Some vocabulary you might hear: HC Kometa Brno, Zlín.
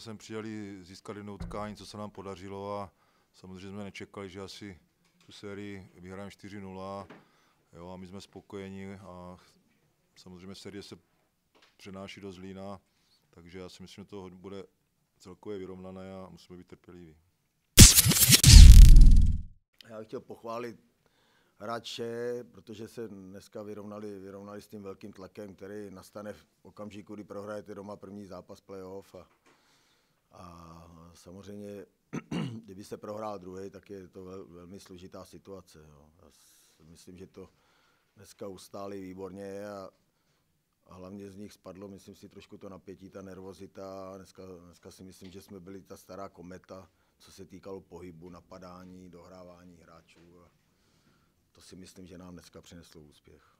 jsme sem přijeli, získali jednou utkání, co se nám podařilo a samozřejmě jsme nečekali, že asi tu sérii vyhrajeme 4-0, jo, a my jsme spokojeni a samozřejmě série se přenáší do Zlína, takže já si myslím, že to bude celkově vyrovnané a musíme být trpěliví. Já bych chtěl pochválit hráče, protože se dneska vyrovnali s tím velkým tlakem, který nastane v okamžiku, kdy prohrajete doma první zápas playoff. A samozřejmě, kdyby se prohrál druhý, tak je to velmi složitá situace. Jo. Já myslím, že to dneska ustáli výborně a hlavně z nich spadlo, myslím si, trošku to napětí, ta nervozita. Dneska si myslím, že jsme byli ta stará kometa, co se týkalo pohybu, napadání, dohrávání hráčů. To si myslím, že nám dneska přineslo úspěch.